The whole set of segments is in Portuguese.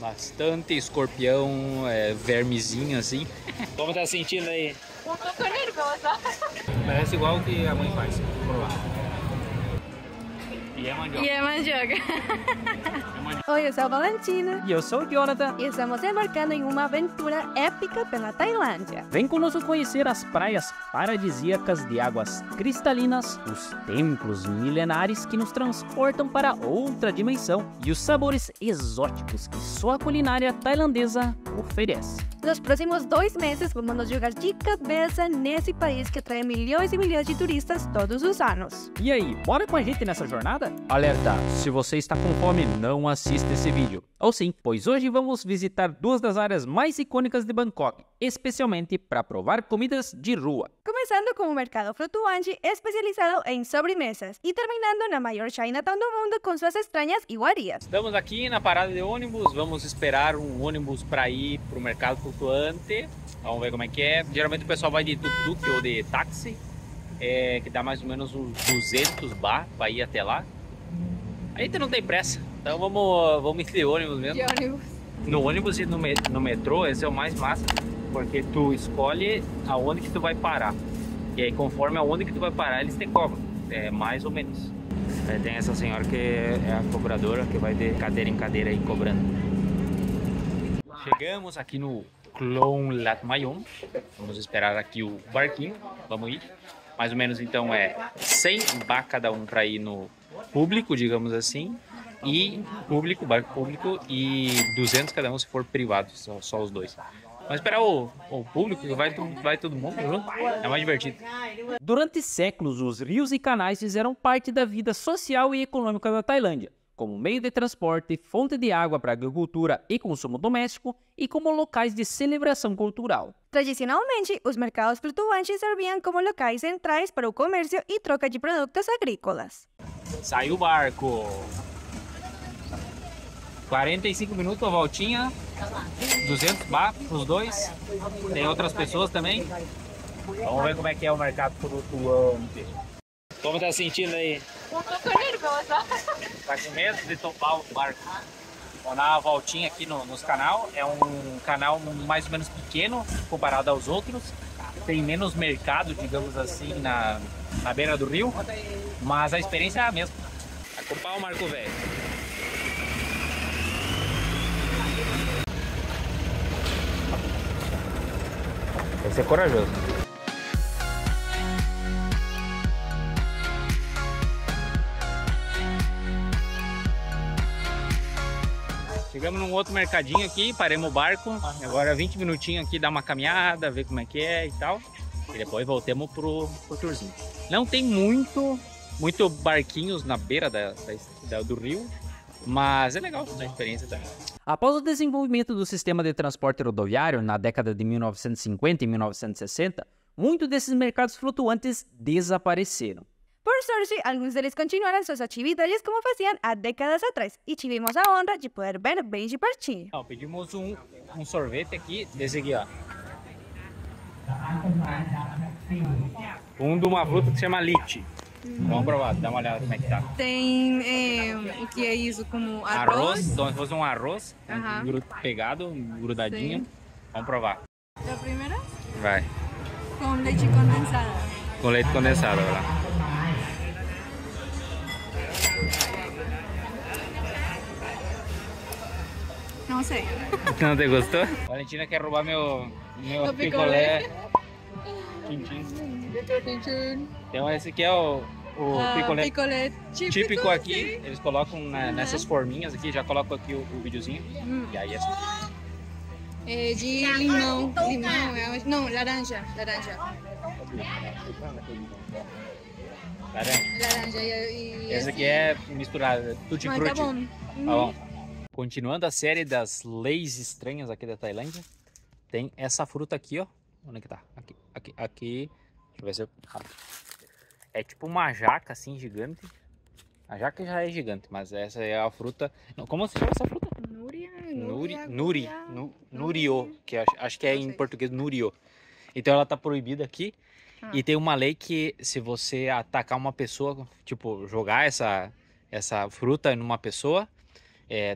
Bastante escorpião, vermezinho assim. Como tá sentindo aí? Eu tô com nervosa. Parece igual o que a mãe faz, por lá. E é mandioca. Oi, eu sou a Valentina. E eu sou o Dhonatan. E estamos embarcando em uma aventura épica pela Tailândia. Vem conosco conhecer as praias paradisíacas de águas cristalinas, os templos milenares que nos transportam para outra dimensão e os sabores exóticos que só a culinária tailandesa oferece. Nos próximos 2 meses vamos nos jogar de cabeça nesse país que atrai milhões e milhões de turistas todos os anos. E aí, bora com a gente nessa jornada? Alerta, se você está com fome, não assista esse vídeo. Ou sim, pois hoje vamos visitar 2 das áreas mais icônicas de Bangkok, especialmente para provar comidas de rua. Começando com um mercado flutuante especializado em sobremesas e terminando na maior Chinatown do mundo com suas estranhas iguarias. Estamos aqui na parada de ônibus, vamos esperar um ônibus para ir para o mercado flutuante. Vamos ver como é que é. Geralmente o pessoal vai de tuk-tuk ou de táxi, que dá mais ou menos uns 200 baht para ir até lá. A gente não tem pressa, então vamos ir de ônibus mesmo. De ônibus. No ônibus e no metrô, esse é o mais massa, porque tu escolhe aonde que tu vai parar. E aí conforme aonde que tu vai parar, eles te cobram, mais ou menos. Aí tem essa senhora que é a cobradora, que vai de cadeira em cadeira aí cobrando. Chegamos aqui no Khlong Lat Mayom. Vamos esperar aqui o barquinho, vamos ir. Mais ou menos então 100 baht cada um para ir no público, digamos assim, e público, barco público, e 200 cada um se for privado, só os dois. Mas esperar o público, que vai todo mundo junto, é mais divertido. Durante séculos, os rios e canais fizeram parte da vida social e econômica da Tailândia, como meio de transporte, fonte de água para agricultura e consumo doméstico, e como locais de celebração cultural. Tradicionalmente, os mercados flutuantes serviam como locais centrais para o comércio e troca de produtos agrícolas. Saiu o barco! 45 minutos a voltinha, 200 baht para os dois, tem outras pessoas também. Vamos ver como é que é o mercado flutuante. Como tá sentindo aí? Eu tô com nervosa. Tá com medo de topar o barco. Vou dar uma voltinha aqui nos canal. É um canal mais ou menos pequeno comparado aos outros. Tem menos mercado, digamos assim, na beira do rio. Mas a experiência é a mesma. Vai comprar o marco velho. Tem que ser corajoso. Chegamos num outro mercadinho aqui, paremos o barco, agora 20 minutinhos aqui, dar uma caminhada, ver como é que é e tal. E depois voltamos pro tourzinho. Não tem muito barquinhos na beira do rio, mas é legal a experiência também. Após o desenvolvimento do sistema de transporte rodoviário na década de 1950 e 1960, muitos desses mercados flutuantes desapareceram. Por sorte, alguns deles continuaram suas atividades como faziam há décadas atrás e tivemos a honra de poder ver bem de pertinho. Ó, pedimos um sorvete aqui, desse aqui, ó. De uma fruta que se chama Litchi. Vamos provar, dá uma olhada como é que tá. Tem, o que é isso, como arroz? Então, se fosse um arroz, pegado, grudadinho. Sim. Vamos provar. Da primeira? Vai. Com leite condensado. Com leite condensado, vai lá. Não sei. Não te gostou? Valentina quer roubar meu picolé. Tchim-tchim. Então esse aqui é o picolé típico aqui. Sim. Eles colocam nessas forminhas aqui, já colocam aqui o videozinho. E aí essa aqui. É de limão. Não, laranja. Laranja e essa aqui é misturada, tutti-frutti. Tá bom. Continuando a série das leis estranhas aqui da Tailândia, tem essa fruta aqui, ó. Onde é que tá? Aqui. Deixa eu ver se eu... É tipo uma jaca, assim, gigante. A jaca já é gigante, mas essa é a fruta... Não, como se chama essa fruta? Nurió, que acho que é em português Nurió. Então ela tá proibida aqui. E tem uma lei que se você atacar uma pessoa, tipo, jogar essa fruta numa pessoa...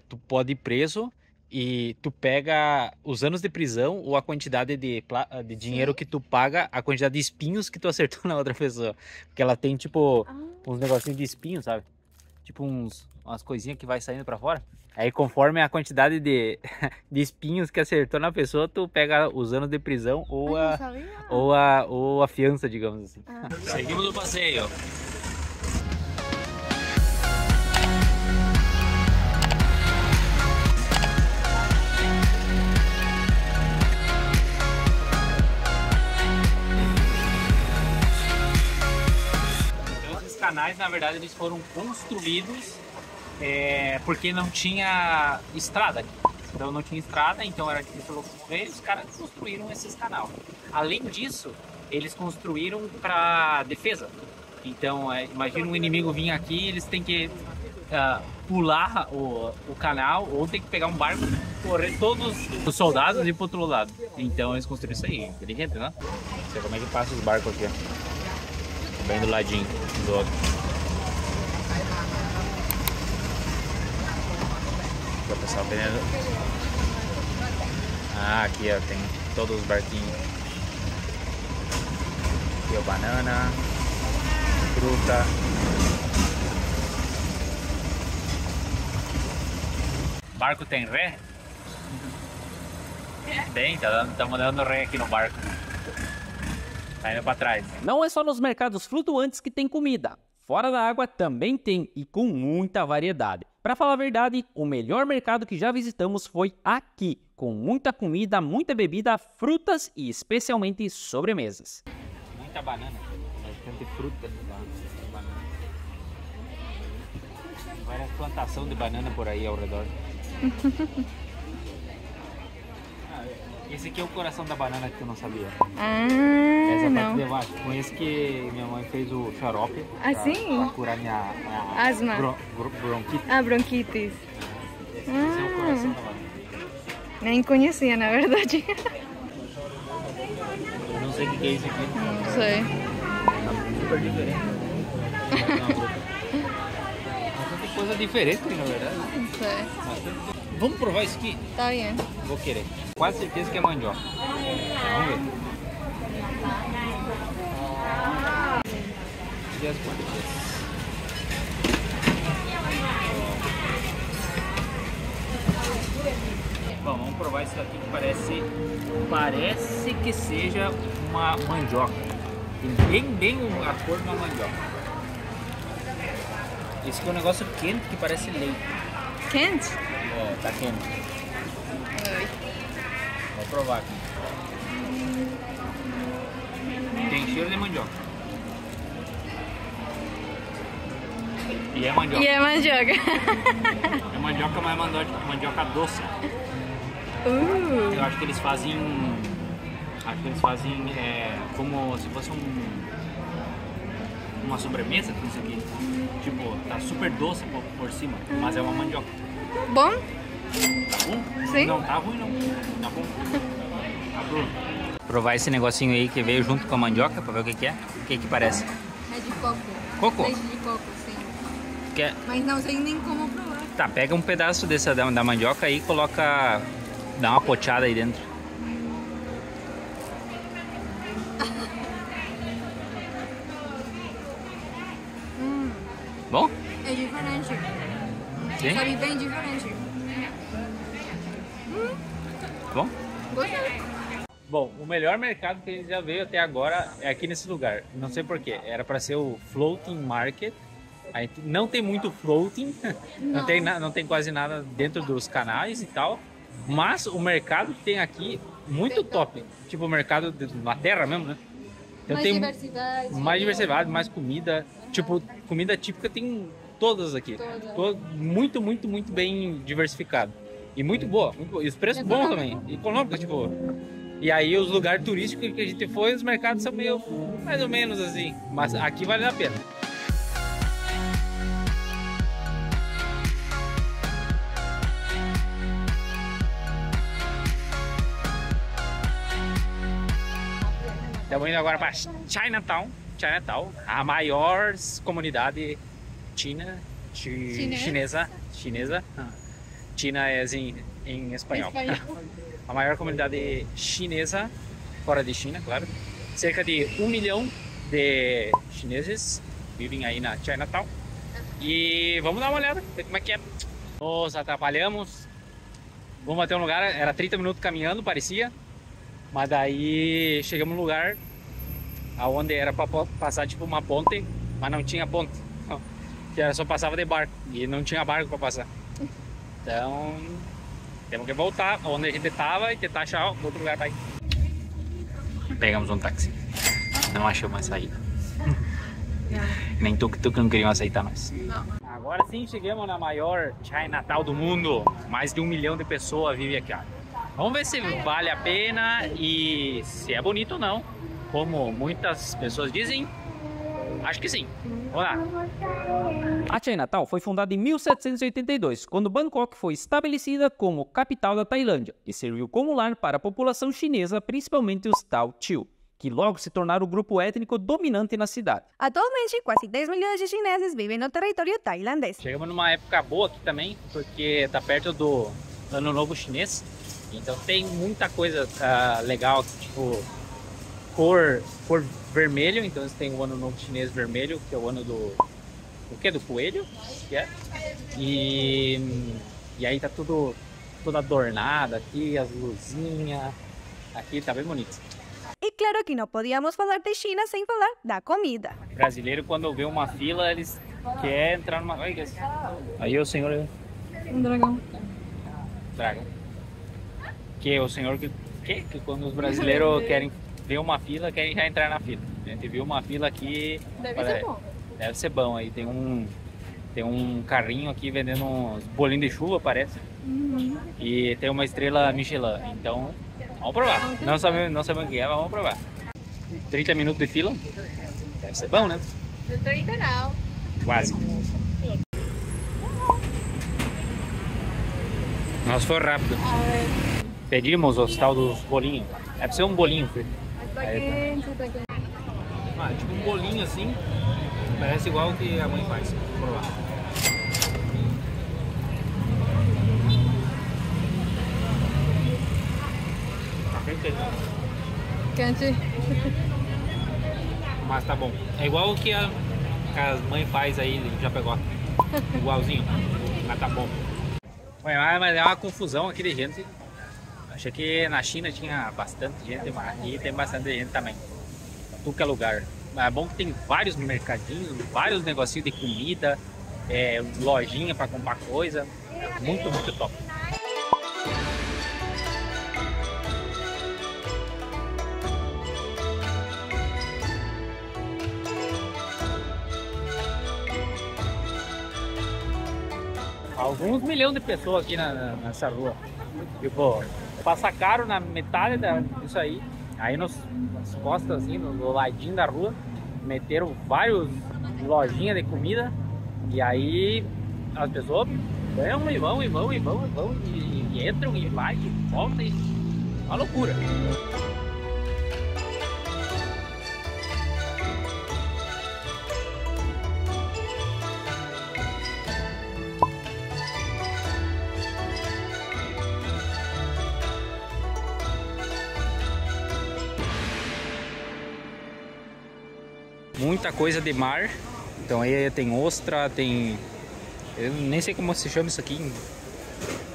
tu pode ir preso e tu pega os anos de prisão ou a quantidade de dinheiro que tu paga, a quantidade de espinhos que tu acertou na outra pessoa. Porque ela tem tipo uns negocinhos de espinhos, sabe? Tipo umas coisinhas que vai saindo pra fora. Aí conforme a quantidade de espinhos que acertou na pessoa, tu pega os anos de prisão ou a fiança, digamos assim. Ah. Seguimos o passeio. Canais, na verdade, eles foram construídos porque não tinha estrada aqui. Então não tinha estrada, então era difícil locomover, os caras construíram esses canais. Além disso, eles construíram para defesa. Então, imagina um inimigo vir aqui, eles têm que pular o canal ou tem que pegar um barco, correr todos os soldados e ir para outro lado. Então eles construíram isso aí, inteligente, né? Não sei como é que passa os barcos aqui, ó. Bem do ladinho do outro. Vou passar o peneiro. Ah, aqui ó, tem todos os barquinhos. Aqui ó, banana, fruta. Barco tem ré? Tem, tá mandando ré aqui no barco. Tá indo pra trás. Não é só nos mercados flutuantes que tem comida. Fora da água também tem, e com muita variedade. Pra falar a verdade, o melhor mercado que já visitamos foi aqui, com muita comida, muita bebida, frutas e especialmente sobremesas. Muita banana, bastante fruta de banana. Várias plantações de banana por aí ao redor. Esse aqui é o coração da banana que eu não sabia. Ah, essa não. Parte de baixo. Com esse que minha mãe fez o xarope. Ah, sim? Pra curar minha asma. Bronquite. Ah, bronquites. Esse é o coração da banana. Nem conhecia, na verdade. Eu não sei o que é isso aqui. Não sei. Tá super diferente. Tem coisa diferente, na verdade. Não sei. Mas, vamos provar isso aqui? Tá bem. Vou querer. Quase certeza que é mandioca. Vamos ver. E as quantias? Bom, vamos provar isso aqui que parece que seja uma mandioca. Tem bem a cor de uma mandioca. Esse aqui é um negócio quente que parece leite. Quente? Oh, tá quente. Vou provar aqui. Tem cheiro de mandioca. E é mandioca. E é mandioca. É mandioca, mas é mandioca doce. Eu acho que eles fazem... como se fosse uma sobremesa com isso aqui. Tipo, tá super doce por cima, mas é uma mandioca. Bom? Tá bom? Sim. Não tá ruim, não. Tá bom? Tá bom. Provar esse negocinho aí que veio junto com a mandioca pra ver o que que é. O que que parece? É de coco. Coco? Leite de coco, sim. Quer? Mas não sei nem como provar. Tá, pega um pedaço dessa da mandioca aí e coloca... Dá uma pochada aí dentro. Bom? É diferente. Sim? Sabe bem diferente. Bom? Gostei. Bom, o melhor mercado que ele já veio até agora é aqui nesse lugar. Não sei porquê. Era para ser o floating market. Aí não tem muito floating. Não tem quase nada dentro dos canais e tal. Mas o mercado que tem aqui, muito top. Tipo o mercado na terra mesmo, né? Então mais tem diversidade. Mais diversidade, mais comida. Tipo, comida típica tem... Todas aqui. Todas. Muito, muito, muito bem diversificado. E muito boa. Muito boa. E os preços bons também. Econômicos, tipo. E aí os lugares turísticos que a gente foi, os mercados são meio mais ou menos assim. Mas aqui vale a pena. Estamos indo agora para Chinatown. Chinatown, a maior comunidade chinesa. China é assim, em espanhol. A maior comunidade chinesa, fora de China, claro. Cerca de 1 milhão de chineses vivem aí na Chinatown. E vamos dar uma olhada, ver como é que é. Nos atrapalhamos. Vamos até um lugar, era 30 minutos caminhando, parecia. Mas daí chegamos num lugar onde era para passar tipo uma ponte, mas não tinha ponte. Que era só passava de barco, e não tinha barco para passar. Então, temos que voltar onde a gente estava e tentar achar outro lugar para ir. Pegamos um táxi. Não achou mais saída. Nem tuk-tuk não queriam aceitar nós. Não. Agora sim chegamos na maior Chinatown do mundo. Mais de 1 milhão de pessoas vivem aqui. Vamos ver se vale a pena e se é bonito ou não. Como muitas pessoas dizem, acho que sim. Olá. A Chinatown foi fundada em 1782, quando Bangkok foi estabelecida como capital da Tailândia e serviu como lar para a população chinesa, principalmente os Tao Chiu, que logo se tornaram o grupo étnico dominante na cidade. Atualmente, quase 10 milhões de chineses vivem no território tailandês. Chegamos numa época boa aqui também, porque está perto do Ano Novo Chinês, então tem muita coisa legal, tipo cor vermelho, então tem o Ano Novo Chinês vermelho, que é o ano do coelho, que é. E aí tá tudo toda adornada aqui, as luzinhas, aqui tá bem bonito. E claro que não podíamos falar de China sem falar da comida. O brasileiro, quando vê uma fila, eles querem entrar numa... Aí o senhor... Um dragão. Dragão. Que o senhor... Que quando os brasileiros querem ver uma fila, querem já entrar na fila. A gente viu uma fila aqui... Deve ser bom. Aí tem um carrinho aqui vendendo uns bolinhos de chuva, parece. Uhum. E tem uma estrela Michelin, então... Vamos provar, não sabemos o que é, mas vamos provar. 30 minutos de fila, deve ser bom, né? Não 30 não. Quase. Nossa, foi rápido. Pedimos os tal dos bolinhos, deve ser um bolinho. Aí, tá. Ah, tipo um bolinho assim, parece igual o que a mãe faz, vamos provar. Quente. Mas tá bom. É igual o que as mães faz aí, já pegou. Igualzinho. Mas tá bom. Mas é uma confusão aqui de gente. Achei que na China tinha bastante gente, mas aqui tem bastante gente também. Tudo que é lugar. Mas é bom que tem vários mercadinhos, vários negocinhos de comida, lojinha pra comprar coisa. Muito, muito top. Alguns milhões de pessoas aqui nessa rua. Tipo, passa caro na metade disso aí. Aí nas costas, assim, no ladinho da rua, meteram vários lojinhas de comida. E aí as pessoas vão e vão e vão e vão e vão e entram e vai e volta e... Uma loucura. Muita coisa de mar, então aí tem ostra, tem... Eu nem sei como se chama isso aqui,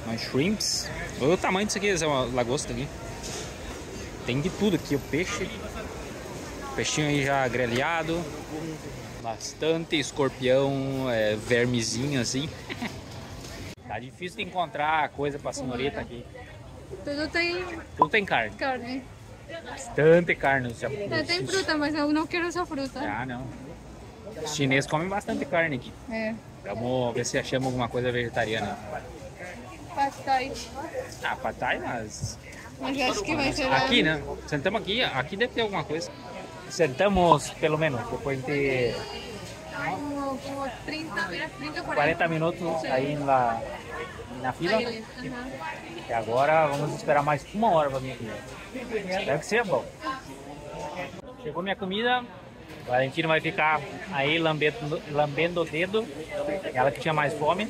mas shrimps. Olha o tamanho disso aqui, essa é uma lagosta aqui. Tem de tudo aqui, o peixe. O peixinho aí já grelhado. Bastante escorpião, vermezinho assim. Tá difícil de encontrar coisa pra senhorita aqui. Tudo tem carne. Bastante carne. Tem fruta, mas eu não quero essa fruta. Ah, não. Os chineses comem bastante carne aqui. É. Vamos ver se achamos alguma coisa vegetariana. Pad Thai. Ah, Pad Thai, mas... Mas acho que vai ser... Aqui, né? Sentamos aqui, aqui deve ter alguma coisa. Sentamos, pelo menos, depois de... 40 minutos aí na fila. E agora vamos esperar mais 1 hora pra minha comida. Deve ser bom. Chegou minha comida, Valentina vai ficar aí lambendo o dedo. Ela que tinha mais fome.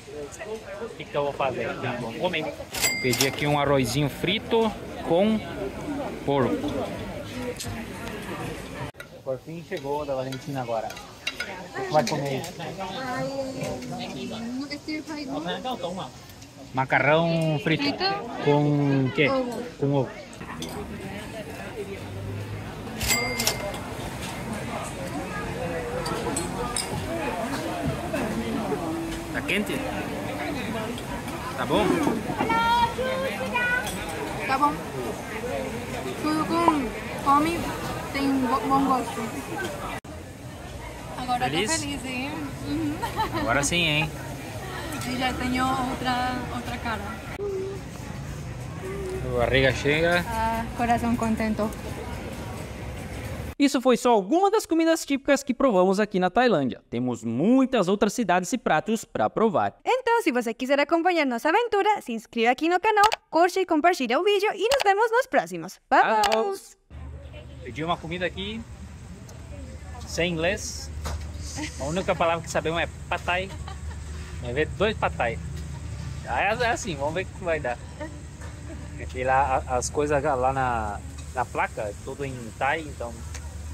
O que que eu vou fazer? Vou comer. Pedi aqui um arrozinho frito com porco. Por fim chegou da Valentina agora. O que vai comer? Macarrão frito. Com o quê? Com ovo. Tá quente? Tá bom? Tá bom. Tudo com fome tem bom gosto. Agora feliz? Tô feliz, hein? Agora sim, hein? E já tenho outra cara. A barriga chega. Ah, coração contente. Isso foi só alguma das comidas típicas que provamos aqui na Tailândia. Temos muitas outras cidades e pratos para provar. Então, se você quiser acompanhar nossa aventura, se inscreva aqui no canal, curte e compartilha o vídeo e nos vemos nos próximos. Vamos! Pedi uma comida aqui, sem inglês. A única palavra que sabemos é Pad Thai. Vai ver dois Pad Thai. É assim, vamos ver o que vai dar. Porque lá, as coisas lá na placa, tudo em Thai, então...